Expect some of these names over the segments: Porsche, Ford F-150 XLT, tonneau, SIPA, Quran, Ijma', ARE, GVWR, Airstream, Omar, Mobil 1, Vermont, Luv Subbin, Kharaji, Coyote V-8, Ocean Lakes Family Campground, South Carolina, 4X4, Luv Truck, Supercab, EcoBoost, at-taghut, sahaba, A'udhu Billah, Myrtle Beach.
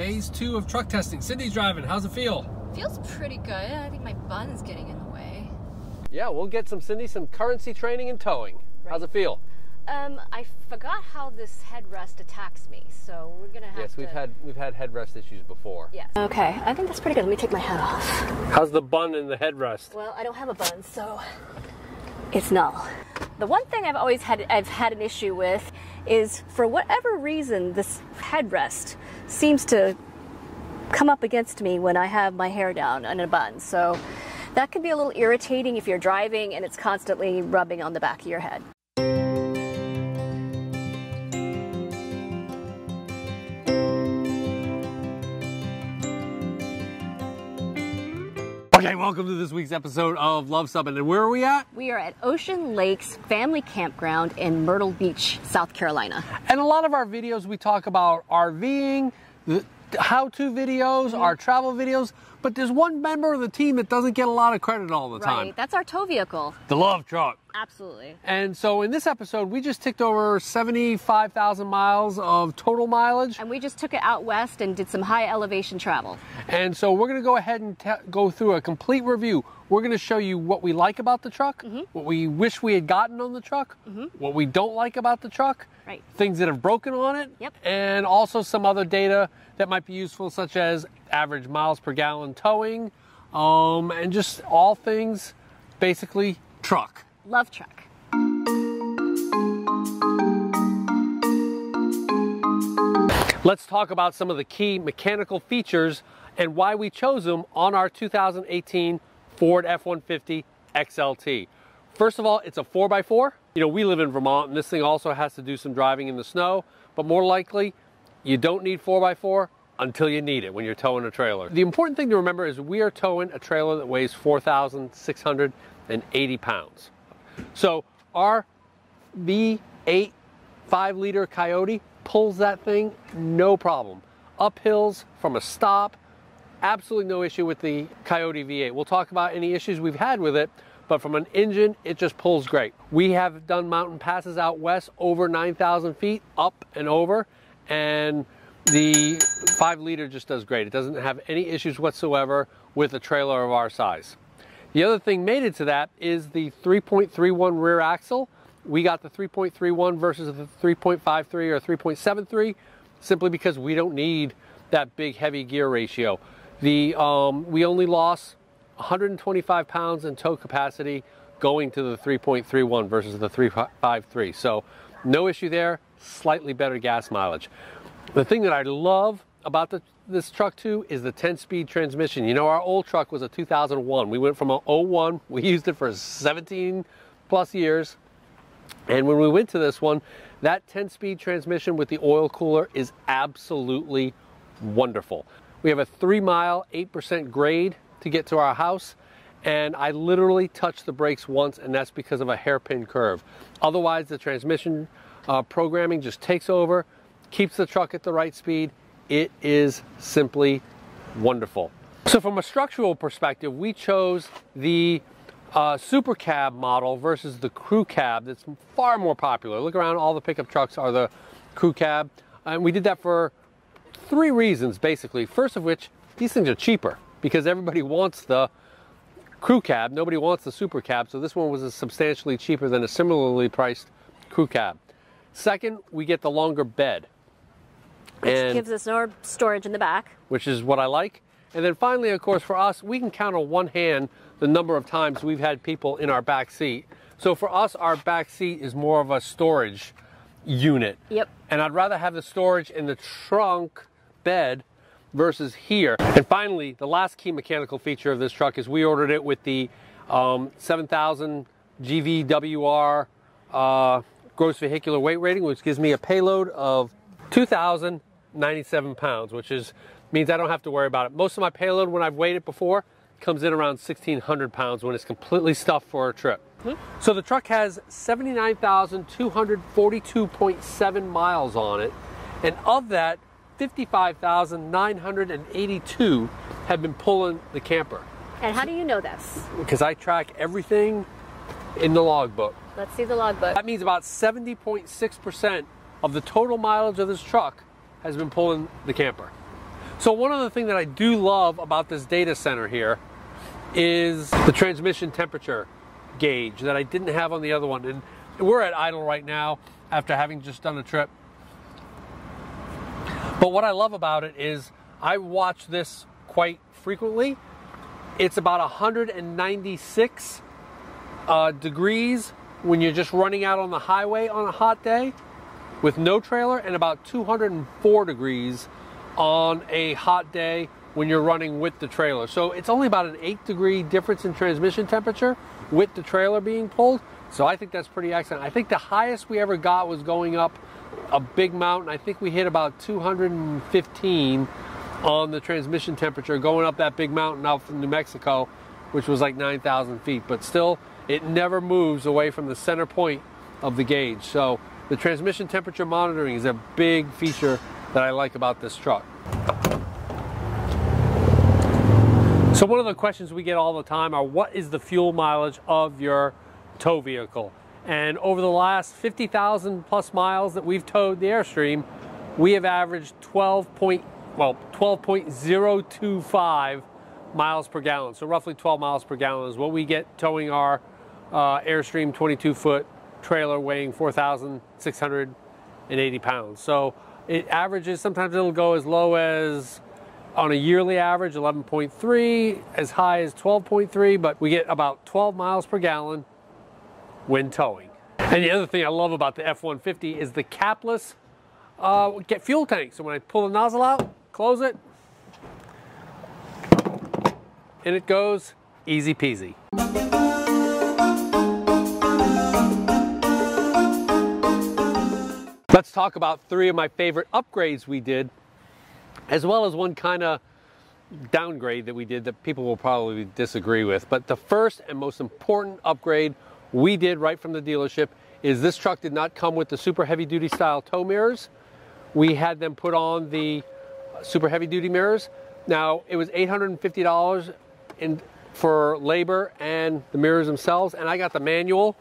Phase 2 of truck testing. Cindy's driving. How's it feel? Feels pretty good. I think my bun's getting in the way. Yeah, we'll get Cindy some currency training and towing. Right. How's it feel? I forgot how this headrest attacks me, so we're gonna have to... Yes, we've had headrest issues before. Yes. Okay, I think that's pretty good. Let me take my hat off. How's the bun in the headrest? Well, I don't have a bun, so it's null. The one thing I've always had, I've had an issue with is, for whatever reason, this headrest seems to come up against me when I have my hair down and a bun, so that can be a little irritating if you're driving and it's constantly rubbing on the back of your head. Okay, welcome to this week's episode of Luv Subbin. And where are we at? We are at Ocean Lakes Family Campground in Myrtle Beach, South Carolina. And a lot of our videos, we talk about RVing, how-to videos, our travel videos, but there's one member of the team that doesn't get a lot of credit all the time. Right, that's our tow vehicle. The Luv truck. Absolutely. And so in this episode, we just ticked over 75,000 miles of total mileage. And we just took it out west and did some high elevation travel. And so we're going to go ahead and go through a complete review. We're going to show you what we like about the truck, what we wish we had gotten on the truck, what we don't like about the truck, right, things that have broken on it, and also some other data that might be useful, such as average miles per gallon towing, and just all things basically truck. Luv truck. Let's talk about some of the key mechanical features and why we chose them on our 2018 Ford F-150 XLT. First of all, it's a 4x4. You know, we live in Vermont and this thing also has to do some driving in the snow, but more likely you don't need 4x4 until you need it when you're towing a trailer. The important thing to remember is we are towing a trailer that weighs 4,680 pounds. So our V8 5-liter Coyote pulls that thing no problem. Up hills from a stop, absolutely no issue with the Coyote V8. We'll talk about any issues we've had with it, but from an engine, it just pulls great. We have done mountain passes out west over 9,000 feet, up and over, and the 5-liter just does great. It doesn't have any issues whatsoever with a trailer of our size. The other thing mated to that is the 3.31 rear axle. We got the 3.31 versus the 3.53 or 3.73 simply because we don't need that big heavy gear ratio. The we only lost 125 pounds in tow capacity going to the 3.31 versus the 3.53. So no issue there, slightly better gas mileage. The thing that I love about this truck too is the 10-speed transmission. You know, our old truck was a 2001. We went from an 01, we used it for 17 plus years. And when we went to this one, that 10-speed transmission with the oil cooler is absolutely wonderful. We have a 3-mile, 8% grade to get to our house. And I literally touched the brakes once, and that's because of a hairpin curve. Otherwise, the transmission programming just takes over, keeps the truck at the right speed. It is simply wonderful. So from a structural perspective, we chose the Supercab model versus the Crew Cab that's far more popular. Look around, all the pickup trucks are the Crew Cab. And we did that for three reasons, basically. First of which, these things are cheaper because everybody wants the Crew Cab. Nobody wants the Supercab. So this one was substantially cheaper than a similarly priced Crew Cab. Second, we get the longer bed, which gives us more storage in the back, which is what I like. And then finally, of course, for us, we can count on one hand the number of times we've had people in our back seat. So for us, our back seat is more of a storage unit. Yep. And I'd rather have the storage in the trunk bed versus here. And finally, the last key mechanical feature of this truck is we ordered it with the 7,000 GVWR gross vehicular weight rating, which gives me a payload of 2,097 pounds, which means I don't have to worry about it. Most of my payload, when I've weighed it before, comes in around 1,600 pounds when it's completely stuffed for a trip. So the truck has 79,242.7 miles on it, and of that, 55,982 have been pulling the camper. And how do you know this? Because I track everything in the logbook. Let's see the logbook. That means about 70.6% of the total mileage of this truck has been pulling the camper. So one other thing that I do love about this data center here is the transmission temperature gauge that I didn't have on the other one. And we're at idle right now after having just done a trip. But what I love about it is I watch this quite frequently. It's about 196 degrees when you're just running out on the highway on a hot day with no trailer, and about 204 degrees on a hot day when you're running with the trailer. So it's only about an 8-degree difference in transmission temperature with the trailer being pulled. So I think that's pretty excellent. I think the highest we ever got was going up a big mountain. I think we hit about 215 on the transmission temperature going up that big mountain out from New Mexico, which was like 9,000 feet. But still, it never moves away from the center point of the gauge. So the transmission temperature monitoring is a big feature that I like about this truck. So one of the questions we get all the time are, what is the fuel mileage of your tow vehicle? And over the last 50,000 plus miles that we've towed the Airstream, we have averaged 12.025 miles per gallon. So roughly 12 miles per gallon is what we get towing our Airstream 22-foot trailer weighing 4,680 pounds. So it averages, sometimes it'll go as low as, on a yearly average, 11.3, as high as 12.3, but we get about 12 miles per gallon when towing. And the other thing I love about the F-150 is the capless fuel tank. So when I pull the nozzle out, close it, and it goes easy peasy. Let's talk about three of my favorite upgrades we did, as well as one kind of downgrade that we did that people will probably disagree with. But the first and most important upgrade we did right from the dealership is this truck did not come with the super heavy duty style tow mirrors. We had them put on the super heavy duty mirrors. Now it was $850 for labor and the mirrors themselves, and I got the manual.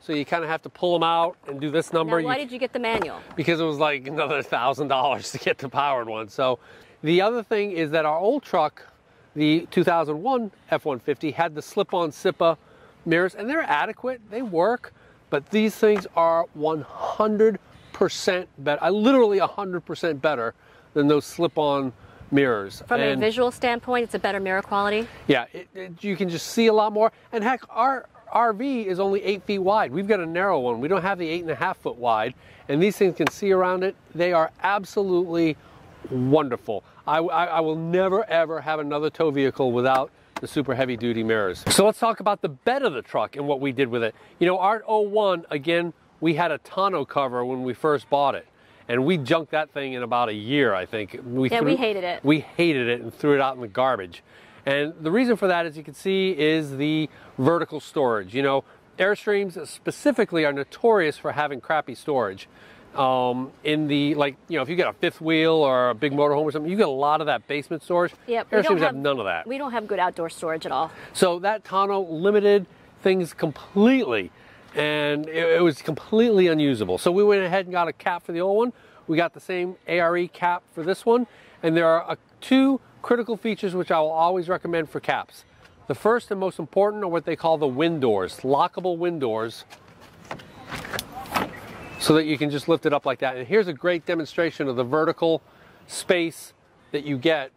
So you kind of have to pull them out and do this number. Now, why did you get the manual? Because it was like another $1,000 to get the powered one. So the other thing is that our old truck, the 2001 F-150, had the slip-on SIPA mirrors, and they're adequate, they work, but these things are 100% better, literally 100% better than those slip-on mirrors. From a visual standpoint, it's a better mirror quality? Yeah, you can just see a lot more, and heck, our RV is only 8 feet wide. We've got a narrow one. We don't have the 8.5 foot wide, and these things can see around it. They are absolutely wonderful. I will never ever have another tow vehicle without the super heavy duty mirrors. So let's talk about the bed of the truck and what we did with it. You know, our 01, again, we had a tonneau cover when we first bought it, and we junked that thing in about a year, I think. We hated it. We hated it and threw it out in the garbage. And the reason for that, as you can see, is the vertical storage. You know, Airstreams specifically are notorious for having crappy storage. If you got a fifth wheel or a big motorhome or something, you get a lot of that basement storage. Yep, Airstreams have none of that. We don't have good outdoor storage at all. So that tonneau limited things completely, and it was completely unusable. So we went ahead and got a cap for the old one. We got the same ARE cap for this one, and there are two critical features which I will always recommend for caps. The first and most important are what they call the wind doors, lockable wind doors, so that you can just lift it up like that. And here's a great demonstration of the vertical space that you get.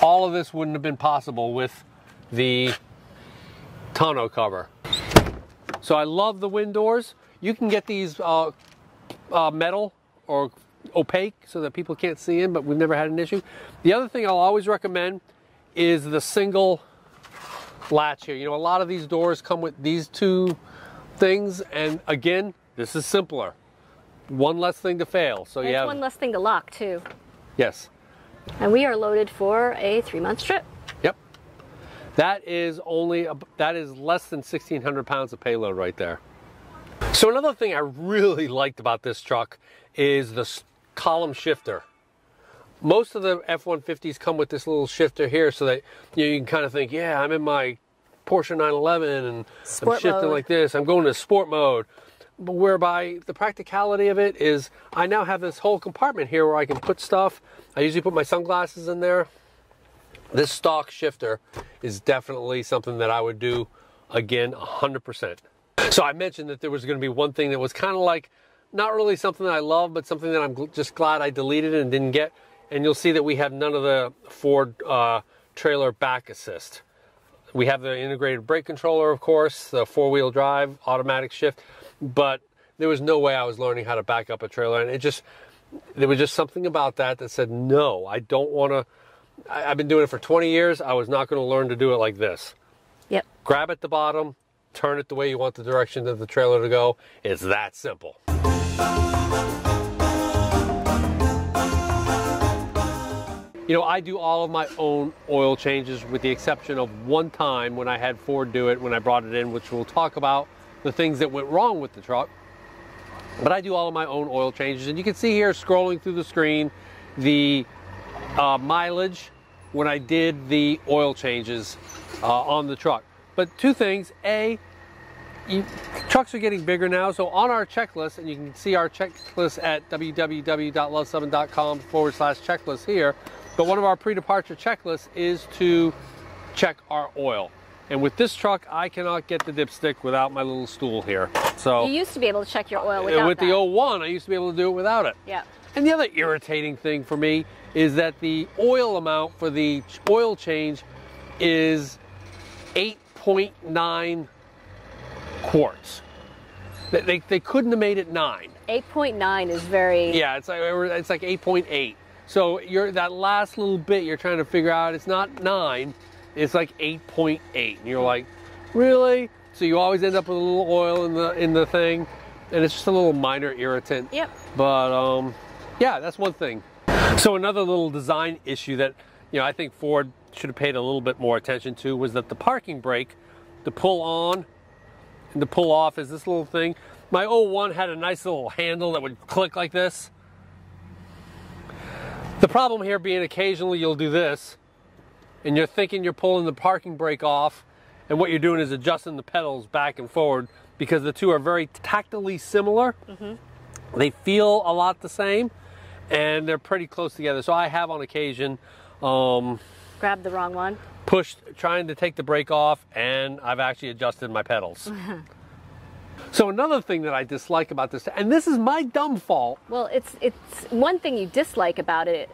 All of this wouldn't have been possible with the tonneau cover. So I love the wind doors. You can get these metal or opaque so that people can't see in, but we've never had an issue. The other thing I'll always recommend is the single latch here. You know, a lot of these doors come with these two things, and again, this is simpler. One less thing to fail. So yeah, one less thing to lock too. Yes. And we are loaded for a 3-month trip. Yep. That is less than 1,600 pounds of payload right there. So another thing I really liked about this truck is the column shifter. Most of the F-150s come with this little shifter here, so that you can kind of think, yeah, I'm in my Porsche 911 and I'm shifting like this, I'm going to sport mode. whereby the practicality of it is I now have this whole compartment here where I can put stuff. I usually put my sunglasses in there. This stock shifter is definitely something that I would do again 100%. So I mentioned that there was going to be one thing that was kind of like not really something that I love, but something that I'm just glad I deleted and didn't get. And you'll see that we have none of the Ford trailer back assist. We have the integrated brake controller, of course, the four-wheel drive, automatic shift, but there was no way I was learning how to back up a trailer. And it just, there was just something about that that said, no, I don't want to. I've been doing it for 20 years. I was not going to learn to do it like this. Yep. Grab at the bottom, turn it the way you want the direction of the trailer to go. It's that simple. You know, I do all of my own oil changes with the exception of one time when I had Ford do it when I brought it in, which we'll talk about the things that went wrong with the truck. But I do all of my own oil changes, and you can see here scrolling through the screen the mileage when I did the oil changes on the truck. But two things. A, trucks are getting bigger now, so on our checklist, and you can see our checklist at www.lovsubbin.com/checklist here. But one of our pre-departure checklists is to check our oil. And with this truck, I cannot get the dipstick without my little stool here. So you used to be able to check your oil without with that. The old one, I used to be able to do it without it. Yeah. And the other irritating thing for me is that the oil amount for the oil change is 8.9 quarts. They couldn't have made it 9. 8.9 is very... Yeah, it's like 8.8. So you're, that last little bit you're trying to figure out, it's not 9, it's like 8.8. And you're like, really? So you always end up with a little oil in the thing, and it's just a little minor irritant. Yep. But yeah, that's one thing. So another little design issue that, you know, I think Ford should have paid a little bit more attention to was that the parking brake, the pull on and the pull off is this little thing. My old one had a nice little handle that would click like this. The problem here being occasionally you'll do this and you're thinking you're pulling the parking brake off, and what you're doing is adjusting the pedals back and forward because the two are very tactilely similar. Mm-hmm. They feel a lot the same and they're pretty close together. So I have on occasion grabbed the wrong one, pushed trying to take the brake off, and I've actually adjusted my pedals. So another thing that I dislike about this, and this is my dumb fault. Well, it's one thing you dislike about it.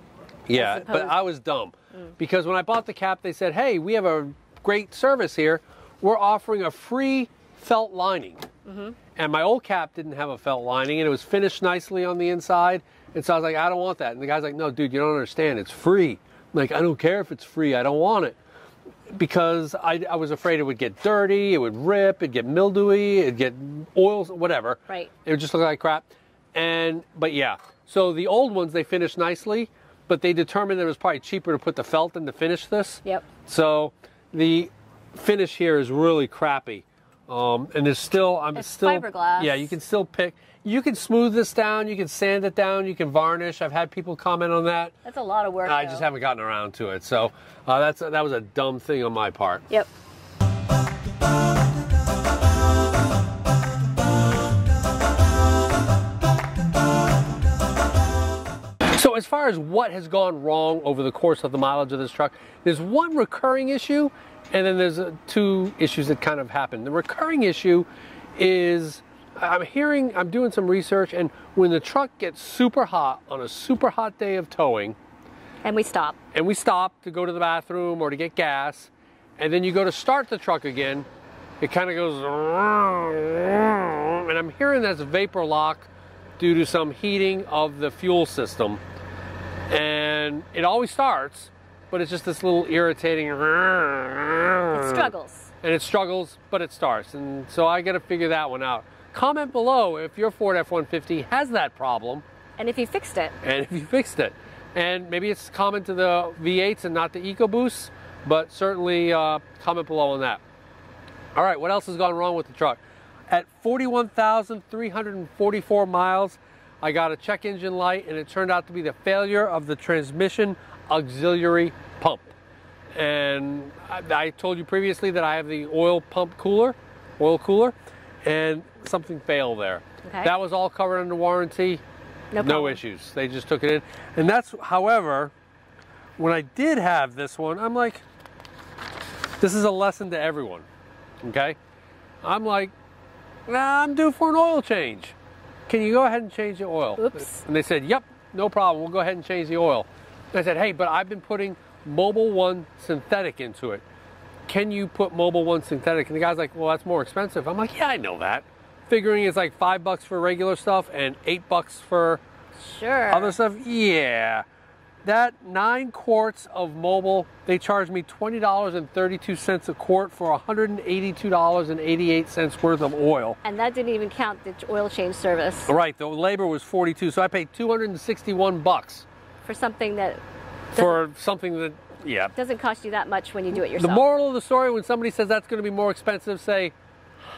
Yeah, but I was dumb. Because when I bought the cap, they said, hey, we have a great service here. We're offering a free felt lining. Mm-hmm. And my old cap didn't have a felt lining, and it was finished nicely on the inside. And so I was like, I don't want that. And the guy's like, no, dude, you don't understand. It's free. I'm like, I don't care if it's free. I don't want it. Because I was afraid it would get dirty, it would rip, it'd get mildewy, it'd get oils, whatever. Right. It would just look like crap. But yeah, so the old ones, they finished nicely, but they determined that it was probably cheaper to put the felt in to finish this. Yep. So the finish here is really crappy. And there's still, it's still fiberglass. Yeah, you can still pick. You can smooth this down, you can sand it down, you can varnish. I've had people comment on that. That's a lot of work. I just haven't gotten around to it. So that was a dumb thing on my part. Yep. So as far as what has gone wrong over the course of the mileage of this truck, there's one recurring issue, and then there's two issues that kind of happened. The recurring issue is... I'm doing some research, and when the truck gets super hot on a super hot day of towing, and we stop to go to the bathroom or to get gas, and then you go to start the truck again, it kind of goes, and I'm hearing that's vapor lock due to some heating of the fuel system, and it always starts, but it's just this little irritating. It struggles. And it struggles, but it starts, and so I got to figure that one out. Comment below if your Ford F-150 has that problem. And if you fixed it. And maybe it's common to the V8s and not the EcoBoosts, but certainly comment below on that. All right, what else has gone wrong with the truck? At 41,344 miles, I got a check engine light, and it turned out to be the failure of the transmission auxiliary pump. And I told you previously that I have the oil cooler, and something failed there. Okay. That was all covered under warranty. No issues. They just took it in. And that's, however, when I did have this one, I'm like, this is a lesson to everyone, okay? I'm like, nah, I'm due for an oil change. Can you go ahead and change the oil? Oops. And they said, yep, no problem. We'll go ahead and change the oil. And I said, hey, but I've been putting Mobil 1 synthetic into it. Can you put Mobil 1 synthetic? And the guy's like, well, that's more expensive. I'm like, yeah, I know that. Figuring it's like $5 for regular stuff and $8 for other stuff. Yeah. That 9 quarts of Mobil, they charged me $20.32 a quart for $182.88 worth of oil. And that didn't even count the oil change service. Right. The labor was 42. So I paid 261 bucks. For something that... For something that, yeah. Doesn't cost you that much when you do it yourself. The moral of the story, when somebody says that's going to be more expensive, say,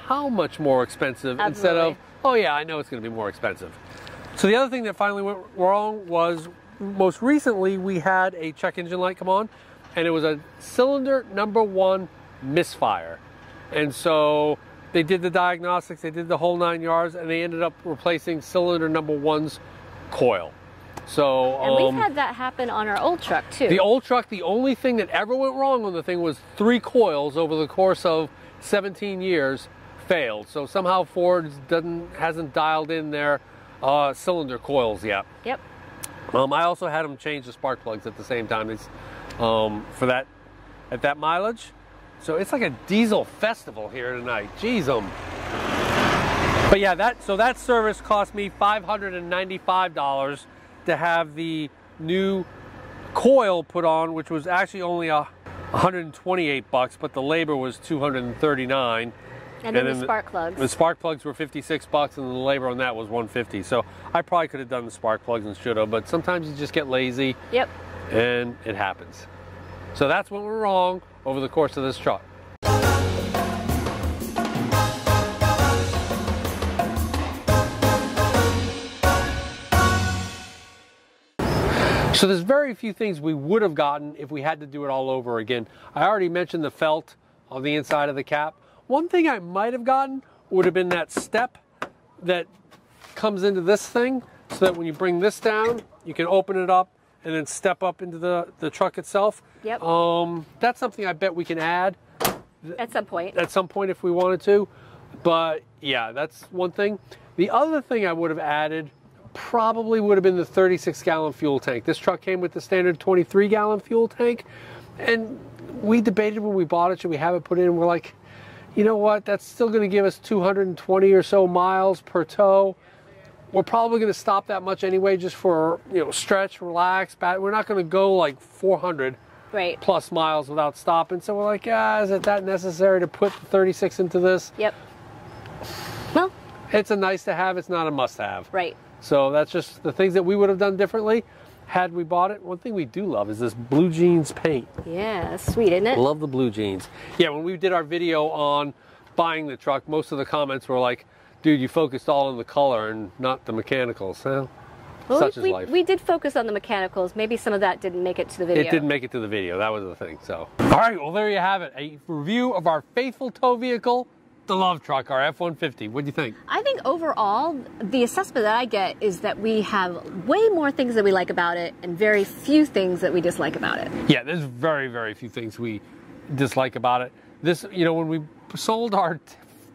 how much more expensive? Absolutely. Instead of, oh yeah, I know it's going to be more expensive. So the other thing that finally went wrong was most recently we had a check engine light come on, and it was a cylinder number 1 misfire. And so they did the diagnostics, they did the whole 9 yards, and they ended up replacing cylinder number 1's coil. So, and we've had that happen on our old truck too. The old truck, the only thing that ever went wrong on the thing was 3 coils over the course of 17 years failed. So somehow Ford hasn't dialed in their cylinder coils yet. Yep. I also had them change the spark plugs at the same time for that, at that mileage. So it's like a diesel festival here tonight. Jeez, But yeah, that service cost me $595 to have the new coil put on, which was actually only $128, but the labor was $239. And then the spark plugs. The spark plugs were $56, and the labor on that was $150. So I probably could have done the spark plugs and should have, but sometimes you just get lazy. Yep. And it happens. So that's what went wrong over the course of this truck. So there's very few things we would have gotten if we had to do it all over again. I already mentioned the felt on the inside of the cap. One thing I might have gotten would have been that step that comes into this thing, so that when you bring this down, you can open it up and then step up into the truck itself. Yep. That's something I bet we can add. At some point. At some point if we wanted to. But yeah, that's one thing. The other thing I would have added probably would have been the 36-gallon fuel tank. This truck came with the standard 23-gallon fuel tank, and we debated when we bought it, should we have it put in? And we're like, you know what, that's still going to give us 220 or so miles per tow. We're probably going to stop that much anyway, just for, you know, stretch, relax, bat. We're not going to go like 400 right. plus miles without stopping. So we're like, ah, is it that necessary to put the 36 into this? Yep. Well, it's a nice to have, it's not a must have. Right. So that's just the things that we would have done differently had we bought it. One thing we do love is this blue jeans paint. Yeah, that's sweet, isn't it? Love the blue jeans. Yeah, when we did our video on buying the truck, most of the comments were like, dude, you focused all on the color and not the mechanicals. So, well, such is life. We did focus on the mechanicals. Maybe some of that didn't make it to the video. It didn't make it to the video. That was the thing. So, all right, well, there you have it. A review of our faithful tow vehicle, the Luv truck, our F-150. What do you think? I think overall, the assessment that I get is that we have way more things that we like about it and very few things that we dislike about it. Yeah, there's very, very few things we dislike about it. This, you know, when we sold our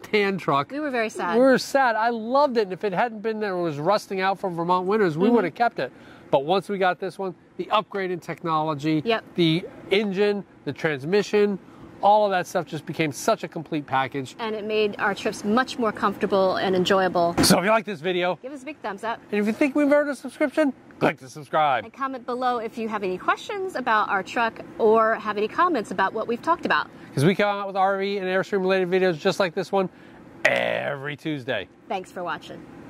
tan truck, we were very sad. We were sad. I loved it, and if it hadn't been there, it was rusting out from Vermont winters, we would have kept it. But once we got this one, the upgrade in technology, the engine, the transmission, all of that stuff just became such a complete package. And it made our trips much more comfortable and enjoyable. So if you like this video, give us a big thumbs up. And if you think we've earned a subscription, click to subscribe. And comment below if you have any questions about our truck or have any comments about what we've talked about. Because we come out with RV and Airstream related videos just like this one every Tuesday. Thanks for watching.